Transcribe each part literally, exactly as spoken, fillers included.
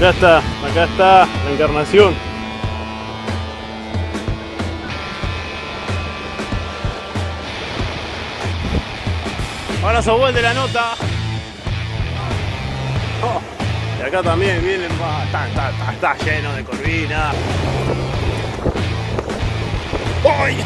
Acá está, acá está la encarnación. Ahora sos vos de la nota. Oh, y acá también vienen, está, está, está, está lleno de corvina. ¡Ay!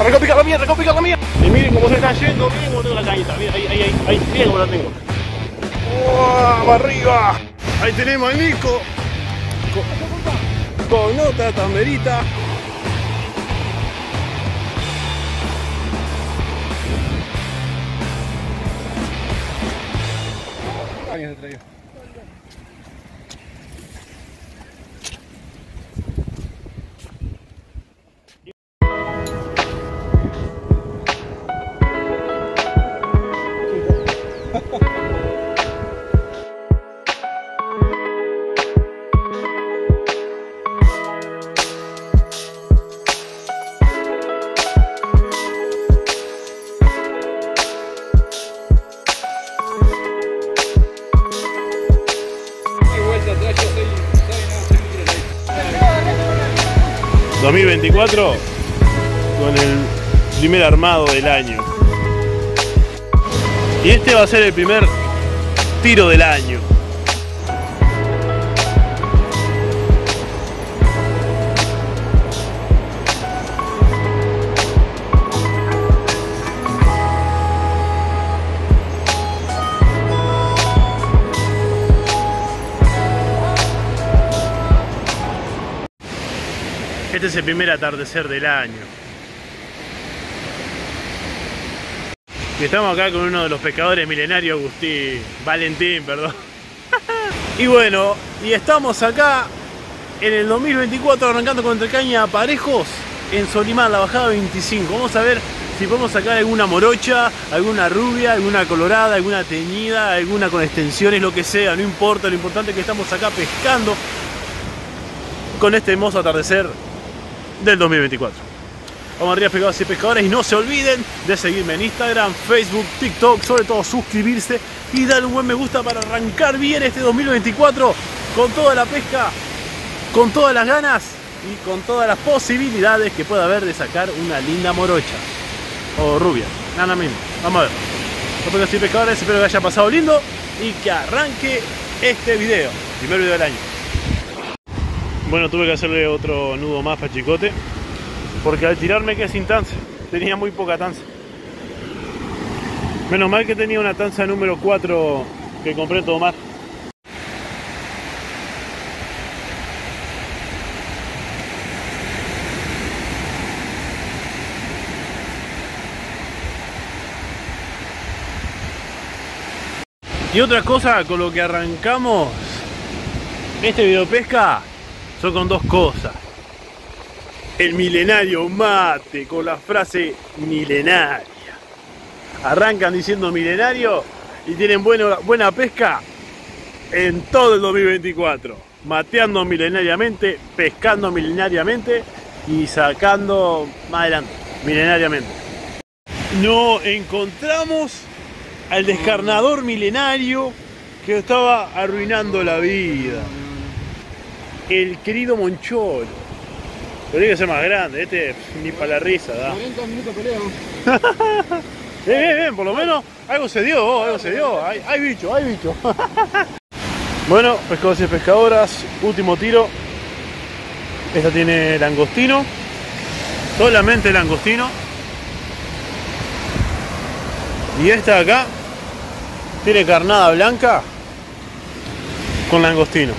Arrancó a picar la mía, arrancó a picar la mía. Y miren cómo se está yendo, miren cómo tengo la cañita, miren, ahí, ahí, ahí, ahí, miren cómo la tengo. ¡Oh, para arriba! Ahí tenemos al Nico. Con, con otra tamberita. dos mil veinticuatro con el primer armado del año, y este va a ser el primer tiro del año. Este es el primer atardecer del año. Y estamos acá con uno de los pescadores milenarios, Agustín Valentín, perdón. Y bueno, y estamos acá en el dos mil veinticuatro arrancando con Entre Cañas y Aparejos en Solymar, la bajada veinticinco. Vamos a ver si podemos sacar alguna morocha, alguna rubia, alguna colorada, alguna teñida, alguna con extensiones, lo que sea, no importa. Lo importante es que estamos acá pescando con este hermoso atardecer del dos mil veinticuatro. Vamos arriba, pescadores y pescadores, y no se olviden de seguirme en Instagram, Facebook, TikTok, sobre todo suscribirse y darle un buen me gusta para arrancar bien este dos mil veinticuatro con toda la pesca, con todas las ganas y con todas las posibilidades que pueda haber de sacar una linda morocha o rubia, nada menos. Vamos a ver. Pescadores y pescadores, espero que haya pasado lindo y que arranque este video, primer video del año. Bueno, tuve que hacerle otro nudo más para Chicote, porque al tirarme quedé sin tanza. Tenía muy poca tanza. Menos mal que tenía una tanza número cuatro que compré en Todo Mar. Y otra cosa con lo que arrancamos este video pesca son con dos cosas. El milenario mate, con la frase milenaria. Arrancan diciendo milenario y tienen buena, buena pesca en todo el dos mil veinticuatro. Mateando milenariamente, pescando milenariamente y sacando más adelante, milenariamente. Nos encontramos al descarnador milenario que estaba arruinando la vida. El querido Moncholo. Lo digo que sea más grande, este ni para la risa, da. cuarenta minutos peleo. Bien, bien, bien, por lo menos algo se dio, oh, algo se dio. Hay, hay bicho, hay bicho. Bueno, pescadores y pescadoras, último tiro. Esta tiene langostino. Solamente langostino. Y esta de acá tiene carnada blanca con langostino.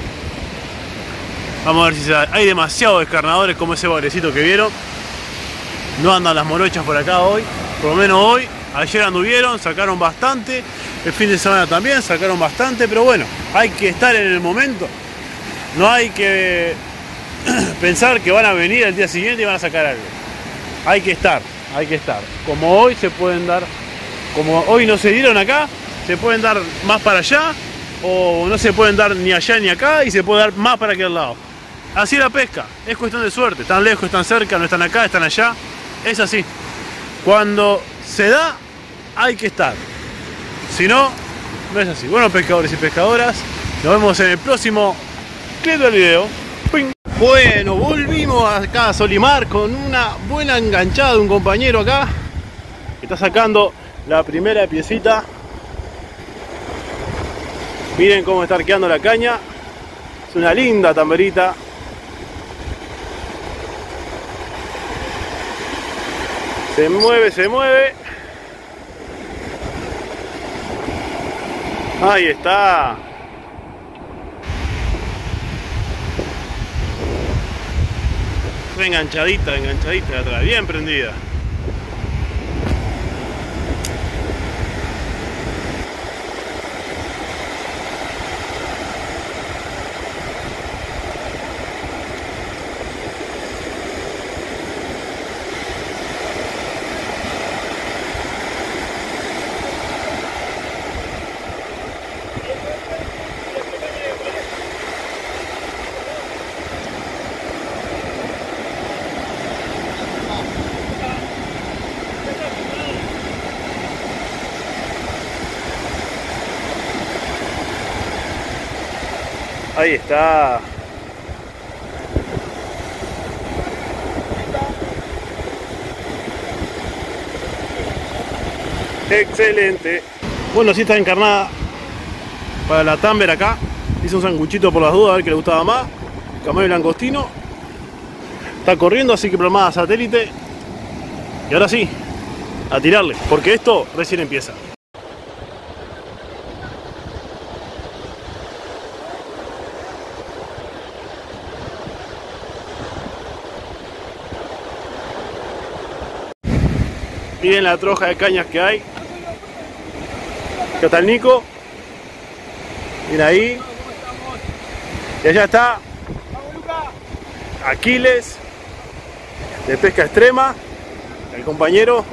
Vamos a ver si se da. Hay demasiados descarnadores como ese bailecito que vieron. No andan las morochas por acá hoy. Por lo menos hoy. Ayer anduvieron, sacaron bastante. El fin de semana también sacaron bastante. Pero bueno, hay que estar en el momento. No hay que pensar que van a venir al día siguiente y van a sacar algo. Hay que estar, hay que estar. Como hoy se pueden dar. Como hoy no se dieron acá, se pueden dar más para allá. O no se pueden dar ni allá ni acá y se puede dar más para aquel lado. Así es la pesca, es cuestión de suerte. Están lejos, están cerca, no están acá, están allá. Es así. Cuando se da, hay que estar. Si no, no es así. Bueno, pescadores y pescadoras, nos vemos en el próximo clic del video. ¡Ping! Bueno, volvimos acá a Solymar con una buena enganchada de un compañero acá que está sacando la primera piecita. Miren cómo está arqueando la caña. Es una linda tamberita. Se mueve, se mueve. Ahí está. Enganchadita, enganchadita de atrás, bien prendida. Ahí está. Excelente. Bueno, sí está encarnada para la támbera acá. Hice un sanguchito por las dudas, a ver qué le gustaba más. Camarón langostino. Está corriendo, así que plomada satélite. Y ahora sí, a tirarle, porque esto recién empieza. Miren la troja de cañas que hay. Acá está el Nico. Miren ahí. Y allá está Aquiles, de Pesca Extrema, el compañero.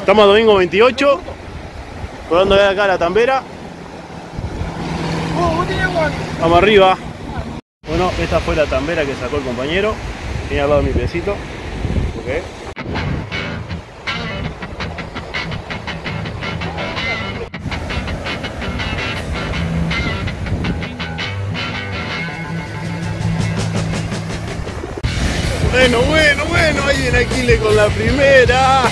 Estamos a domingo veintiocho, probándole acá la tambera. Vamos arriba. Bueno, esta fue la tambera que sacó el compañero. Tiene al lado mi piecito. Okay. Bueno, bueno, bueno, ahí viene Aquiles con la primera.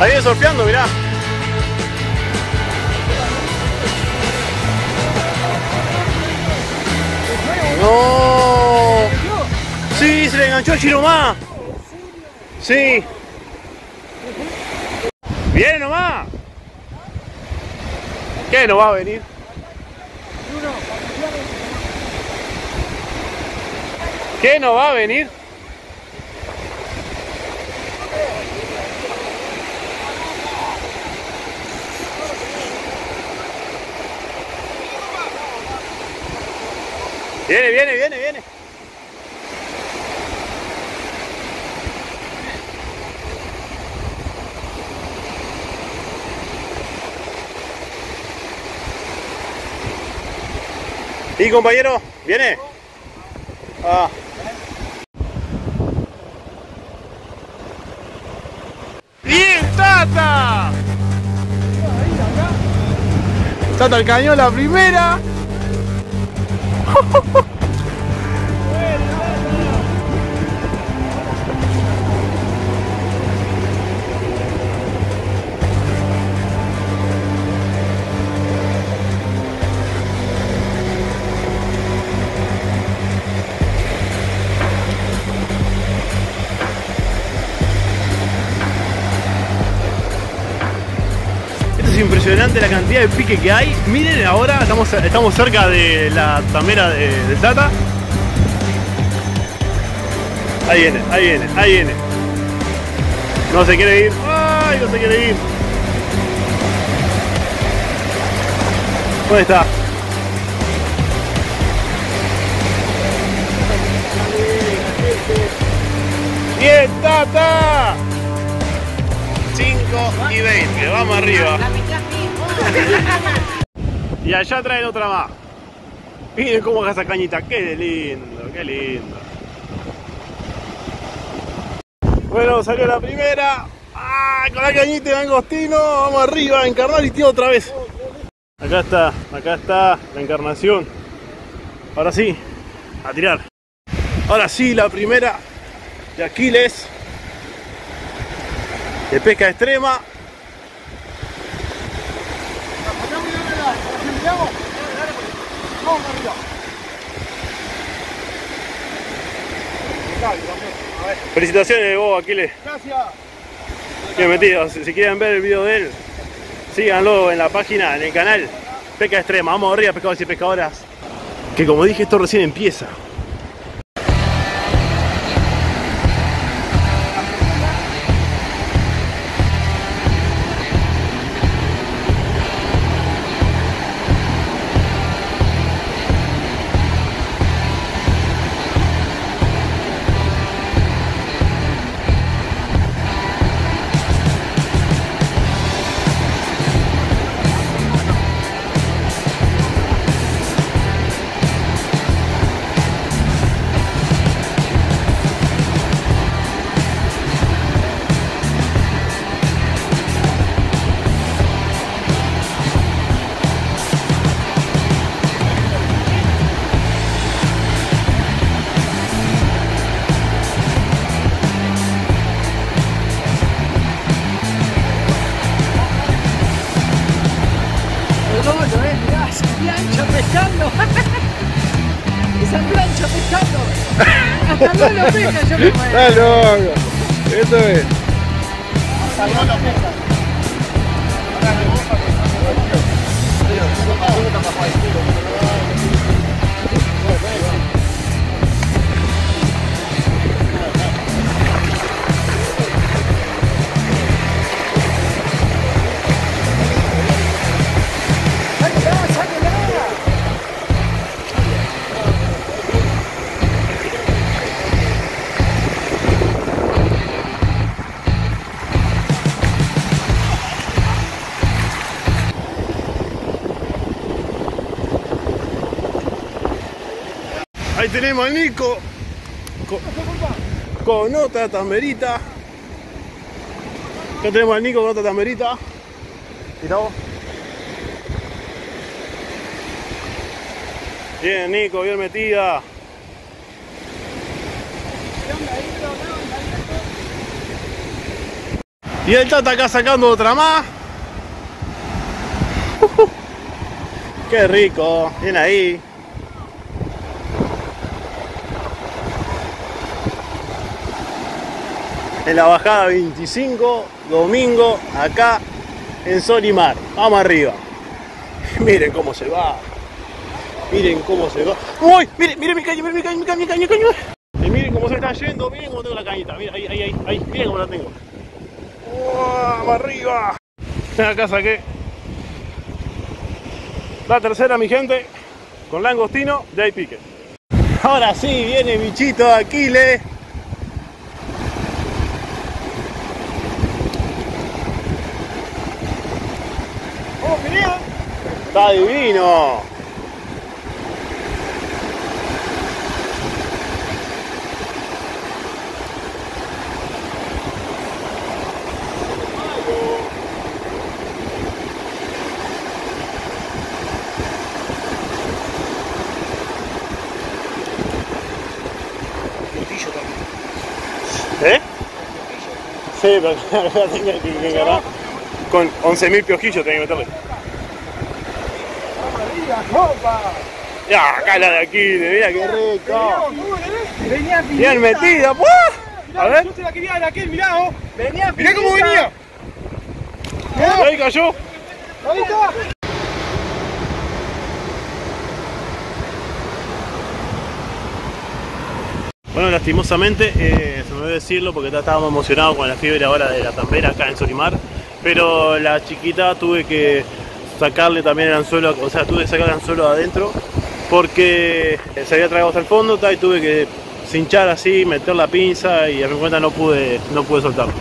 Ahí viene surfeando, mirá. No. Sí, se le enganchó a Chiromá. Sí. Viene nomás. ¿Qué no va a venir? ¿Qué no va a venir? Viene, viene, viene, viene. ¿Y compañero? ¿Viene? Ah. ¡Bien, Tata! Tata el cañón, la primera. Impresionante la cantidad de pique que hay. Miren ahora, estamos, estamos cerca de la tambera de, de Tata. Ahí viene, ahí viene, ahí viene. No se quiere ir. ¡Ay, no se quiere ir! ¿Dónde está? ¡Bien, Tata! cinco y veinte, vamos arriba. Y allá traen otra más. Miren cómo haga esa cañita, qué lindo, qué lindo. Bueno, salió la primera. ¡Ah! Con la cañita de langostino, vamos arriba a encarnar y tío otra vez. Acá está, acá está la encarnación. Ahora sí, a tirar. Ahora sí, la primera de Aquiles, de Pesca Extrema. Felicitaciones vos, Aquiles. Gracias. Bien metido. Si quieren ver el video de él, síganlo en la página, en el canal Pesca Extrema. Vamos arriba, pescadores y pescadoras, que como dije, esto recién empieza. No lo pesca, yo me muero. Está loco. Eso es. Salvó la pesca. Ahí tenemos a Nico con, con otra tamberita. Ya tenemos a Nico con otra tamberita. Mirá vos. Bien, Nico, bien metida. Y el Tata acá sacando otra más. Qué rico, bien ahí. En la bajada veinticinco, domingo, acá en Solymar. Vamos arriba. Miren cómo se va. Miren cómo se va. ¡Uy! Miren, miren mi caña, miren mi caña, mi caña, mi caña, mi caña. Y miren cómo se está yendo, miren cómo tengo la cañita. Miren, ahí, ahí, ahí, ahí. Miren cómo la tengo. ¡Vamos arriba! Acá saqué la tercera, mi gente. Con langostino, de ahí pique. Ahora sí, viene bichito de Aquiles. ¡Está divino! ¿Eh? Sí, pero la tenía que encarar. Con once mil piojillos tenía que meterle. Ya, acá la de aquí, mira qué rico. Venía bien metida, pues. A ver. Yo se la quería de aquel, mirá vos. Venía finita. Mirá cómo venía. ¿No? Ahí cayó. Ahí está. Bueno, lastimosamente, eh, se me debe decirlo porque estábamos emocionados con la fiebre ahora de la tambera acá en Solymar. Pero la chiquita tuve que sacarle también el anzuelo, o sea, tuve que sacar el anzuelo adentro porque se había tragado hasta el fondo y tuve que cinchar así, meter la pinza y a mi cuenta no pude, no pude soltarlo.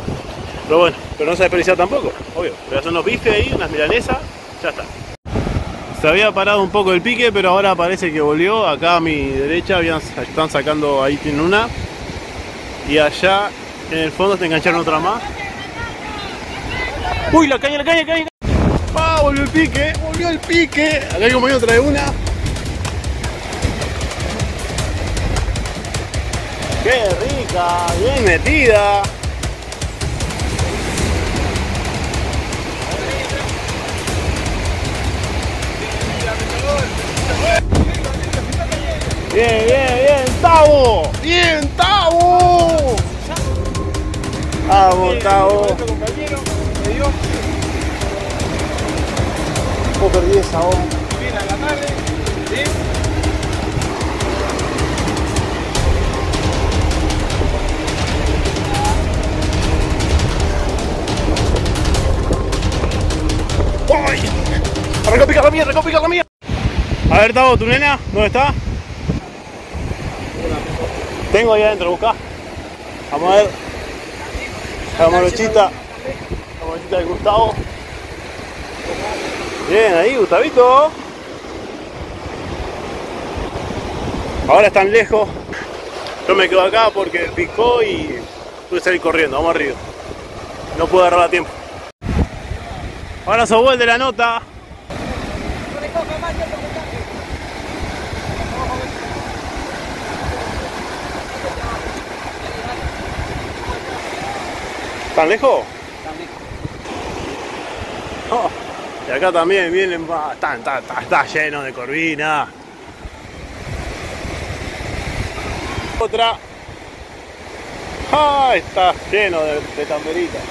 Pero bueno, pero no se desperdiciaba tampoco, obvio. Voy a hacer unos bifes ahí, unas milanesas, ya está. Se había parado un poco el pique, pero ahora parece que volvió. Acá a mi derecha habían, están sacando, ahí tienen una. Y allá en el fondo se engancharon otra más. ¡Uy, la caña, la caña, la caña! ¡Ah, volvió el pique! ¡Volvió el pique! Acá como yo trae una. ¡Qué rica! ¡Bien metida! Bien, bien, bien, Tavo, bien, Tavo. Vamos, Tavo. Oh, perdí esa voz. Recopica la mía, recopica la mía. A ver, Tavo, tu nena, ¿dónde está? Tengo ahí adentro, busca. Vamos a ver. La morochita. La morochita de Gustavo. Bien, ahí, Gustavito. Ahora están lejos. Yo me quedo acá porque picó y tuve que salir corriendo. Vamos arriba. No puedo agarrar a tiempo. Ahora sos vos el de la nota. ¿Tan lejos? Tan lejos. Oh, y acá también vienen. Está, está, está, está lleno de corvina. Otra. Ah, está lleno de, de tamberitas.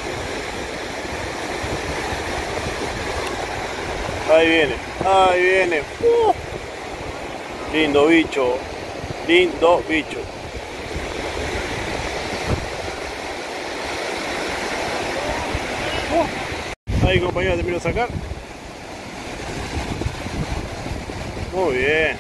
Ahí viene, ahí viene. Uh. Lindo bicho. Lindo bicho. Ahí, compañero, te miro sacar. Muy bien.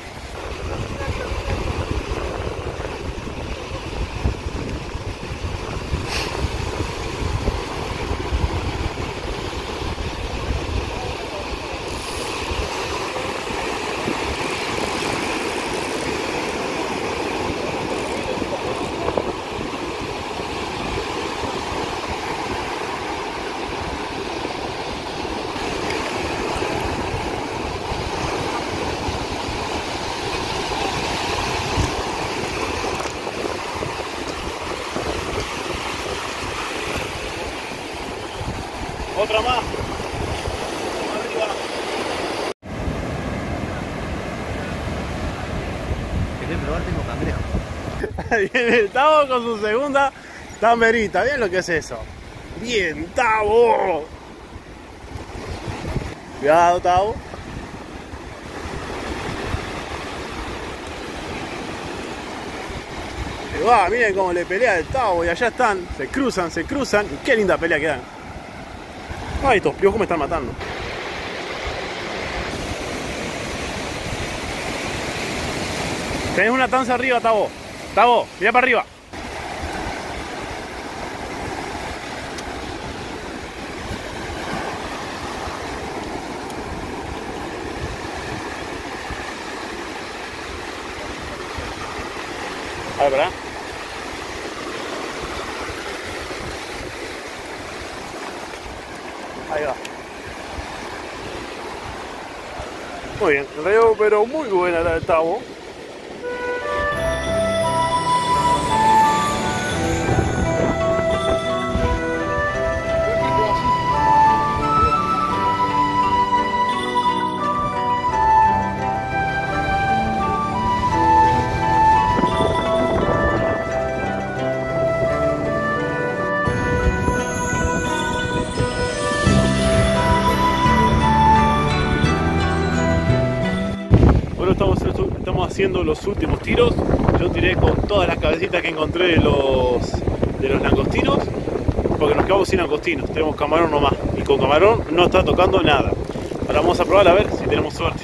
Otra más. Arriba. Querés probar, tengo cangrejo. Ahí viene el Tavo con su segunda tamberita. Bien lo que es eso. Bien, Tavo. Cuidado, Tavo. Y va, miren cómo le pelea el Tavo. Y allá están. Se cruzan, se cruzan. Y qué linda pelea que dan. Ay, estos piojos me están matando. Tenés una tanza arriba, Tavo. Tavo, mirá para arriba. A ver, ¿verdad? Ahí va. Muy bien, reo, pero muy buena la del Tavo. Estamos haciendo los últimos tiros. Yo tiré con todas las cabecitas que encontré de los, de los langostinos, porque nos quedamos sin langostinos. Tenemos camarón nomás, y con camarón no está tocando nada. Ahora vamos a probar a ver si tenemos suerte.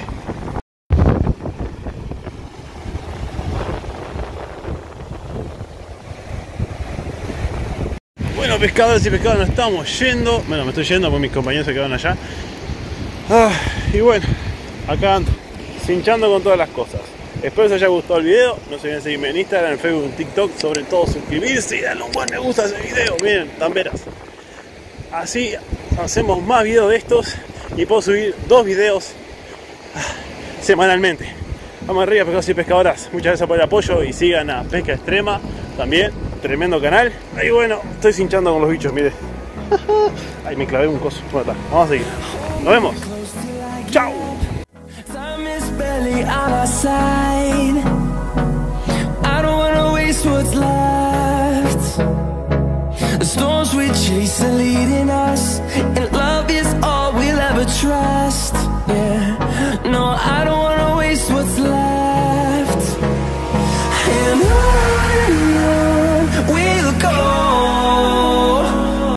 Bueno, pescadores y pescadores, nos estamos yendo. Bueno, me estoy yendo porque mis compañeros se quedaron allá. Ah, y bueno, acá ando, cinchando con todas las cosas. Espero que os haya gustado el video. No se olviden seguirme en Instagram, en Facebook, en TikTok. Sobre todo suscribirse y darle un buen me gusta a ese video. Miren, Tamberas. Así hacemos más videos de estos y puedo subir dos videos semanalmente. Vamos arriba, pescadores y pescadoras. Muchas gracias por el apoyo y sigan a Pesca Extrema también. Tremendo canal. Ahí bueno, estoy cinchando con los bichos, mire. Ahí me clavé un coso. Bueno, está. Vamos a seguir. Nos vemos. Chao. Trust, yeah. No, I don't wanna waste what's left.